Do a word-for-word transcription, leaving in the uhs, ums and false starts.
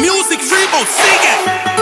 Music Freeboat, sing it!